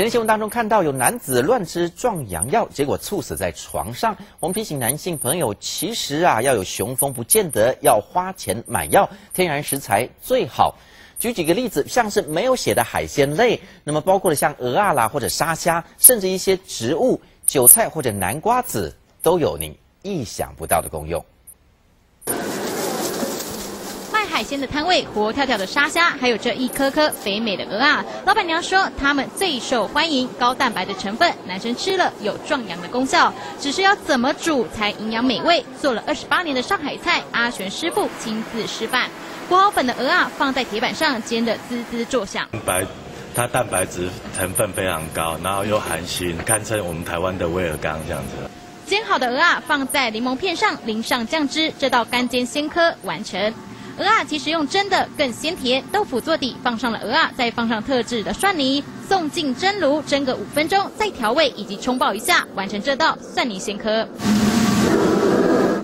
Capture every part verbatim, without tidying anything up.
前天新闻当中看到有男子乱吃壮阳药，结果猝死在床上。我们提醒男性朋友，其实啊要有雄风，不见得要花钱买药，天然食材最好。举几个例子，像是没有血的海鲜类，那么包括了像蚵仔啦或者沙虾，甚至一些植物、韭菜或者南瓜子，都有您意想不到的功用。 海鲜的摊位，活跳跳的沙虾，还有这一颗颗肥美的蚵仔。老板娘说，它们最受欢迎，高蛋白的成分，男生吃了有壮阳的功效。只是要怎么煮才营养美味，做了二十八年的上海菜，阿璇师傅亲自示范。裹好粉的蚵仔放在铁板上煎得滋滋作响。白，它蛋白质成分非常高，然后又含锌，堪称我们台湾的威尔刚这样子。 煎好的蚵仔放在柠檬片上，淋上酱汁，这道干煎鲜蚵完成。蚵仔其实用蒸的更鲜甜，豆腐做底，放上了蚵仔，再放上特制的蒜泥，送进蒸炉蒸个五分钟，再调味以及冲爆一下，完成这道蒜泥鲜蚵。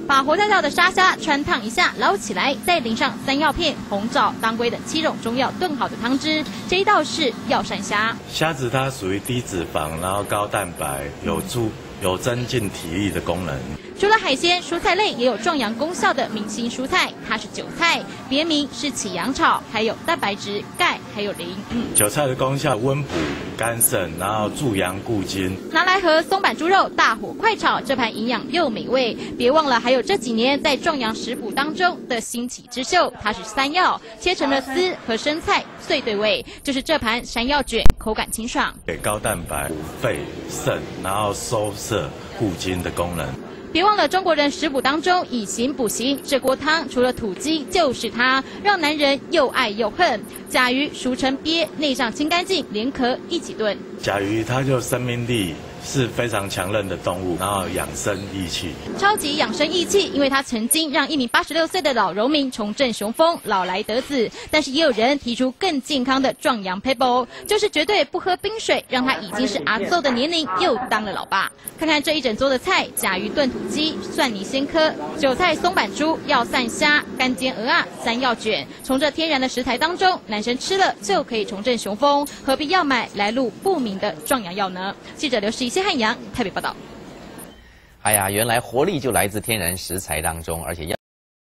把活跳跳的沙虾穿烫一下，捞起来，再淋上山药片、红枣、当归等七种中药炖好的汤汁。这一道是药膳虾。虾子它属于低脂肪，然后高蛋白，有助。 有增进体力的功能。除了海鲜、蔬菜类，也有壮阳功效的明星蔬菜，它是韭菜，别名是起阳草，还有蛋白质、钙，还有磷。韭菜的功效温补肝肾，然后助阳固精。拿来和松板猪肉大火快炒，这盘营养又美味。别忘了，还有这几年在壮阳食谱当中的兴起之秀，它是山药，切成了丝和生菜碎对味，就是这盘山药卷，口感清爽。给高蛋白、肺、肾，然后收。 色固精的功能。别忘了，中国人食补当中以形补形，这锅汤除了土鸡就是它，让男人又爱又恨。甲鱼熟成鳖，内脏清干净，连壳一起炖。甲鱼它就生命力是非常强韧的动物，然后养生益气，超级养生益气，因为它曾经让一名八十六岁的老农民重振雄风，老来得子。但是也有人提出更健康的壮阳 paper， 就是绝对不喝冰水，让他已经是阿祖的年龄又当了老爸。看看这一整桌的菜：甲鱼炖土。 鸡蒜泥鲜蚵、韭菜松板猪、药膳虾、干煎蚵仔、山药卷，从这天然的食材当中，男生吃了就可以重振雄风，何必要买来路不明的壮阳药呢？记者刘世仪、谢汉阳台北报道。哎呀，原来活力就来自天然食材当中，而且要。